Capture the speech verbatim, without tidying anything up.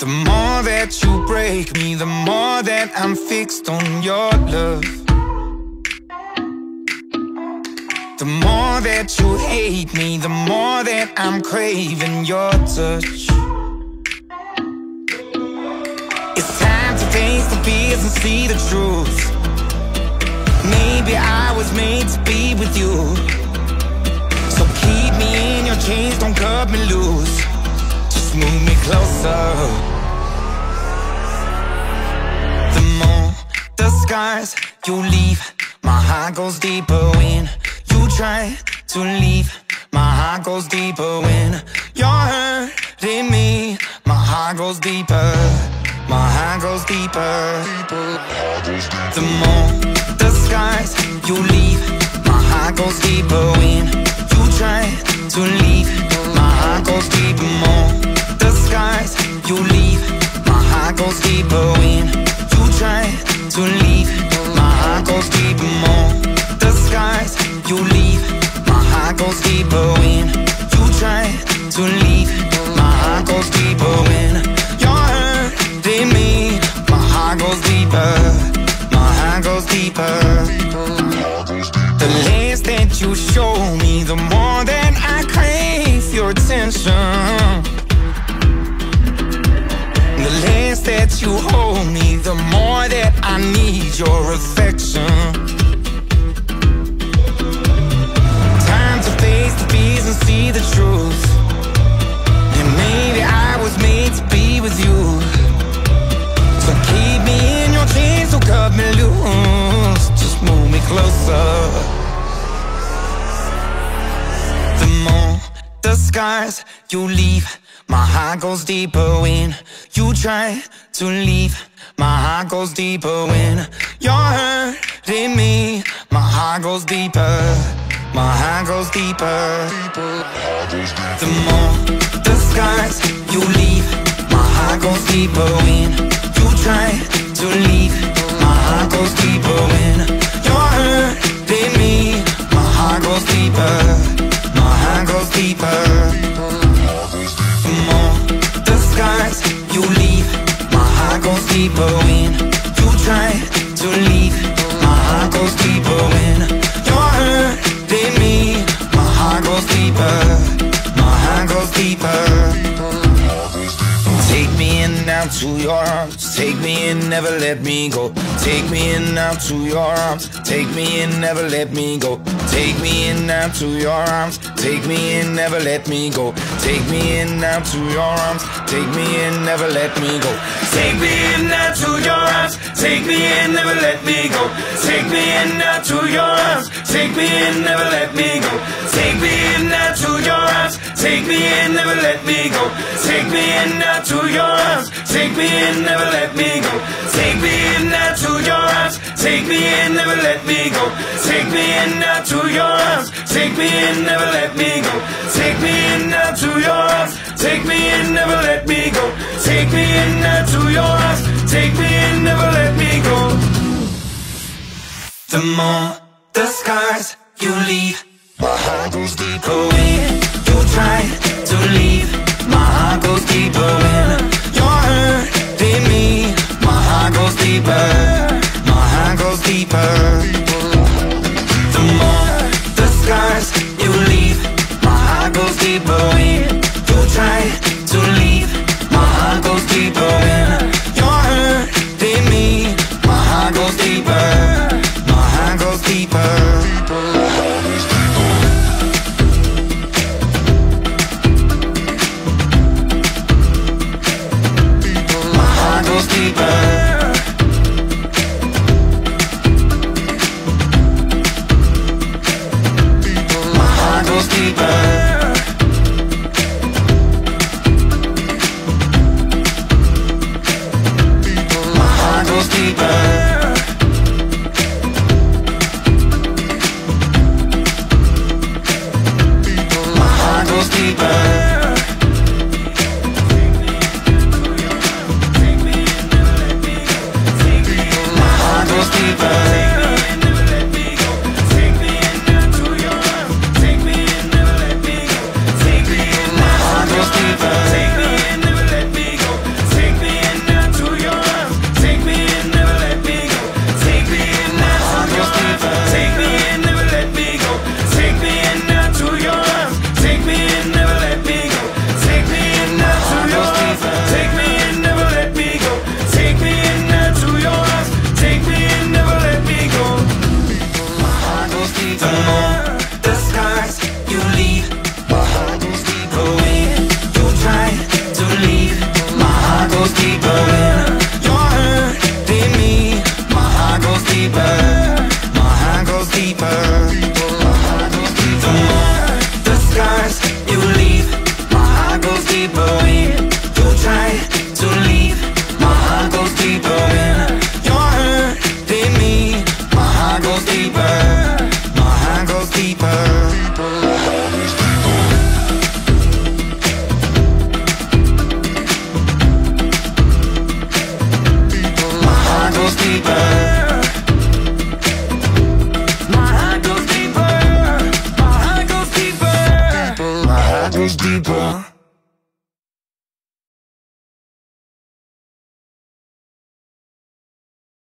The more that you break me, the more that I'm fixed on your love. The more that you hate me, the more that I'm craving your touch. It's time to face the fears and see the truth. Maybe I was made to be with you. So keep me in your chains, don't cut me loose. Just move me closer. Scars you leave, my heart goes deeper when you try to leave. My heart goes deeper when you're hurting me. My heart goes deeper, my heart goes deeper. The more the scars you leave, my heart goes deeper when you try to leave. My heart goes deeper. More the scars you leave, my heart goes deeper when you try to leave. My heart goes deeper. More the scars you leave, my heart goes deeper when you try to leave. My heart goes deeper when you're hurting me. My heart goes deeper, my heart goes deeper. The less that you show me, the more that I crave your attention. The less that you hold me, the more that I need your affection. Time to face the fears and see the truth. And maybe I was made to be with you. So keep me in your chains, don't cut me loose. Just move me closer. The more the scars you leave, my heart goes deeper when you try to leave. My heart goes deeper when you're hurting me. My heart goes deeper, my heart goes deeper. The more the scars you leave, my heart goes deeper when you try to leave. My heart goes deeper when you're hurting me. My heart goes deeper, my heart goes deeper. You leave, my heart goes deeper when you try to leave. My heart goes deeper when you're hurting me. My heart goes deeper, my heart goes deeper. Take me in now to your arms, take me in, never let me go. Take me in now to your arms, take me in, never let me go. Take me in now to your arms, take me in, never let me go. Take me in now to your arms, take me in, never let me go. Take me in now to your arms, take me in, never let me go. Take me in now to your arms, take me in, never let me go. Take me in now to your arms, take me in, never let me go. Take me in now to your arms, take me in, never let me go. Take me in now to your arms, take me in, never let me go. Take me in now to your arms, take me in, never let me go. Take me in now to your arms, take me in, never let me go. Take me in now to your arms, take me in, never let me go. The more the scars you leave, my heart goes deeper when you try to leave. My heart goes deeper when you're hurting me. My heart goes deeper, my heart goes deeper. The more the scars you leave, my heart goes deeper